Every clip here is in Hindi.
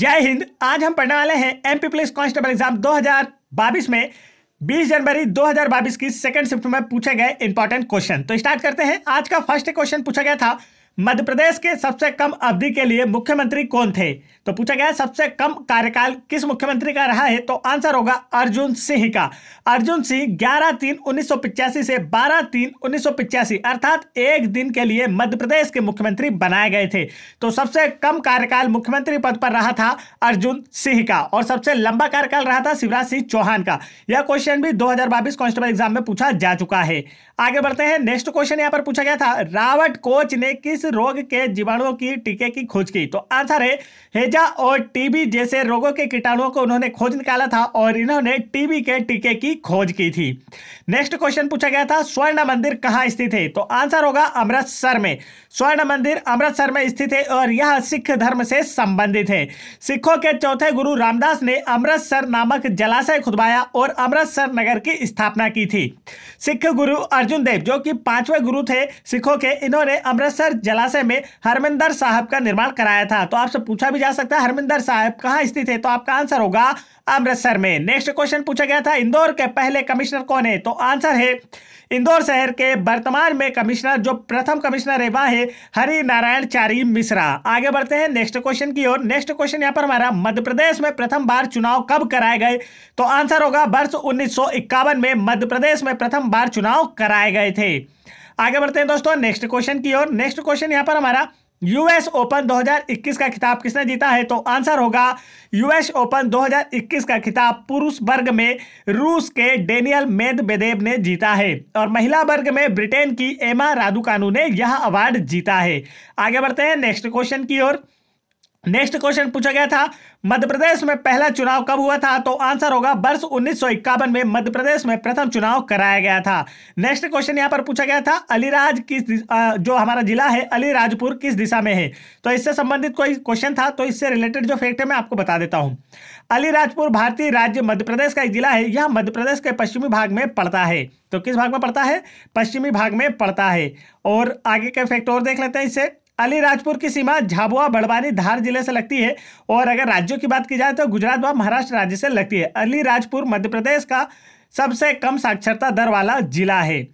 जय हिंद। आज हम पढ़ने वाले हैं एमपी पुलिस कांस्टेबल एग्जाम 2022 में 20 जनवरी 2022 की सेकंड शिफ्ट में पूछे गए इंपॉर्टेंट क्वेश्चन। तो स्टार्ट करते हैं। आज का फर्स्ट क्वेश्चन पूछा गया था, मध्य प्रदेश के सबसे कम अवधि के लिए मुख्यमंत्री कौन थे? तो पूछा गया सबसे कम कार्यकाल किस मुख्यमंत्री का रहा है? तो आंसर होगा अर्जुन सिंह का। अर्जुन सिंह 11/3/1985 से 12/3/1985 अर्थात एक दिन के लिए मध्य प्रदेश के मुख्यमंत्री बनाए गए थे। तो सबसे कम कार्यकाल मुख्यमंत्री पद पर रहा था अर्जुन सिंह का और सबसे लंबा कार्यकाल रहा था शिवराज सिंह चौहान का। यह क्वेश्चन भी 2022 कांस्टेबल एग्जाम में पूछा जा चुका है। आगे बढ़ते हैं। नेक्स्ट क्वेश्चन यहाँ पर पूछा गया था, रावट कोच ने किस रोग के जीवाणुओं की टीके की खोज की? तो आंसर है हेजा और टीबी जैसे रोगों के कीटाणुओं को उन्होंने खोज निकाला था और इन्होंने टीबी के टीके की खोज की थी। नेक्स्ट क्वेश्चन पूछा गया था, स्वर्ण मंदिर कहां स्थित है? तो आंसर होगा अमृतसर में। स्वर्ण मंदिर अमृतसर में स्थित है और यह सिख धर्म से संबंधित है। सिखों के चौथे गुरु रामदास ने अमृतसर नामक जलाशय खुदवाया और अमृतसर नगर की स्थापना की थी। सिख गुरु अर्जुन देव जो कि 5वें गुरु थे सिखों के, इन्होंने अमृतसर जलाशय में हरमिंदर साहब का निर्माण कराया था। तो आपसे पूछा भी जा सकता है हरमिंदर साहब कहां स्थित है? तो आपका आंसर होगा अमृतसर में। नेक्स्ट क्वेश्चन पूछा गया था, इंदौर के पहले कमिश्नर कौन है? तो आंसर है इंदौर शहर के वर्तमान में कमिश्नर जो प्रथम कमिश्नर है वह है हरि नारायण चारी मिश्रा। आगे बढ़ते हैं नेक्स्ट क्वेश्चन की ओर। नेक्स्ट क्वेश्चन यहाँ पर हमारा, मध्य प्रदेश में प्रथम बार चुनाव कब कराए गए? तो आंसर होगा वर्ष 1951 में मध्य प्रदेश में प्रथम बार चुनाव कराए गए थे। आगे बढ़ते हैं दोस्तों नेक्स्ट क्वेश्चन की ओर। नेक्स्ट क्वेश्चन यहाँ पर हमारा, यूएस ओपन 2021 का खिताब किसने जीता है? तो आंसर होगा यूएस ओपन 2021 का खिताब पुरुष वर्ग में रूस के डेनियल मेदबेदेव ने जीता है और महिला वर्ग में ब्रिटेन की एमा राधुकानू ने यह अवार्ड जीता है। आगे बढ़ते हैं नेक्स्ट क्वेश्चन की ओर। नेक्स्ट क्वेश्चन पूछा गया था, मध्य प्रदेश में पहला चुनाव कब हुआ था? तो आंसर होगा वर्ष 1951 में मध्य प्रदेश में प्रथम चुनाव कराया गया था। नेक्स्ट क्वेश्चन यहाँ पर पूछा गया था, जो हमारा जिला है अलीराजपुर किस दिशा में है? तो इससे संबंधित कोई क्वेश्चन था, तो इससे रिलेटेड जो फैक्ट है मैं आपको बता देता हूँ। अलीराजपुर भारतीय राज्य मध्य प्रदेश का एक जिला है। यह मध्य प्रदेश के पश्चिमी भाग में पड़ता है। तो किस भाग में पड़ता है? पश्चिमी भाग में पड़ता है। और आगे के फैक्ट और देख लेते हैं। इससे अलीराजपुर की सीमा झाबुआ बड़वानी धार जिले से लगती है और अगर राज्यों की बात की जाए तो गुजरात व महाराष्ट्र राज्य से लगती है। अलीराजपुर मध्य प्रदेश का सबसे कम साक्षरता दर वाला जिला है।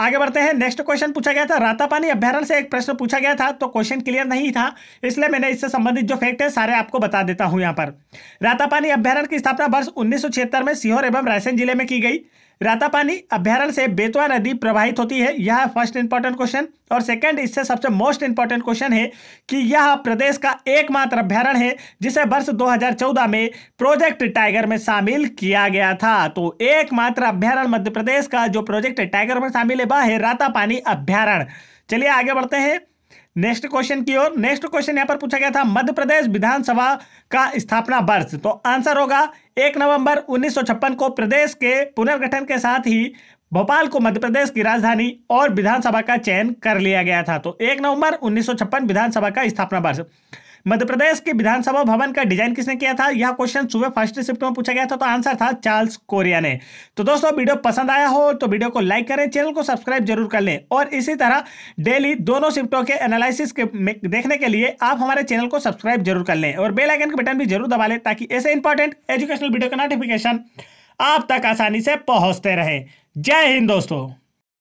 आगे बढ़ते हैं। नेक्स्ट क्वेश्चन पूछा गया था, रतापानी अभ्यारण्य से एक प्रश्न पूछा गया था, तो क्वेश्चन क्लियर नहीं था इसलिए मैंने इससे संबंधित जो फैक्ट है सारे आपको बता देता हूं। यहाँ पर रतापानी अभ्यारण्य की स्थापना वर्ष 1976 में सीहोर एवं रायसेन जिले में की गई। रतापानी अभ्यारण्य से बेतवा नदी प्रवाहित होती है। यह फर्स्ट इंपॉर्टेंट क्वेश्चन और सेकंड इससे सबसे मोस्ट इंपॉर्टेंट क्वेश्चन है कि यह प्रदेश का एकमात्र अभ्यारण्य है जिसे वर्ष 2014 में प्रोजेक्ट टाइगर में शामिल किया गया था। तो एकमात्र अभ्यारण्य मध्य प्रदेश का जो प्रोजेक्ट टाइगर में शामिल है वह है रतापानी अभ्यारण्य। चलिए आगे बढ़ते हैं नेक्स्ट क्वेश्चन की ओर। नेक्स्ट क्वेश्चन यहाँ पर पूछा गया था, मध्य प्रदेश विधानसभा का स्थापना वर्ष? तो आंसर होगा 1 नवंबर 1956 को प्रदेश के पुनर्गठन के साथ ही भोपाल को मध्य प्रदेश की राजधानी और विधानसभा का चयन कर लिया गया था। तो 1 नवंबर 1956 विधानसभा का स्थापना वर्ष। मध्य प्रदेश के विधानसभा भवन का डिजाइन किसने किया था? यह क्वेश्चन सुबह फर्स्ट शिफ्ट में पूछा गया था। तो आंसर था चार्ल्स कोरिया ने। तो दोस्तों वीडियो पसंद आया हो तो वीडियो को लाइक करें, चैनल को सब्सक्राइब जरूर कर लें और इसी तरह डेली दोनों शिफ्टों के एनालिसिस के देखने के लिए आप हमारे चैनल को सब्सक्राइब जरूर कर लें और बेल आइकन का बटन भी जरूर दबा लें ताकि ऐसे इंपॉर्टेंट एजुकेशनल वीडियो का नोटिफिकेशन आप तक आसानी से पहुंचते रहें। जय हिंद दोस्तों।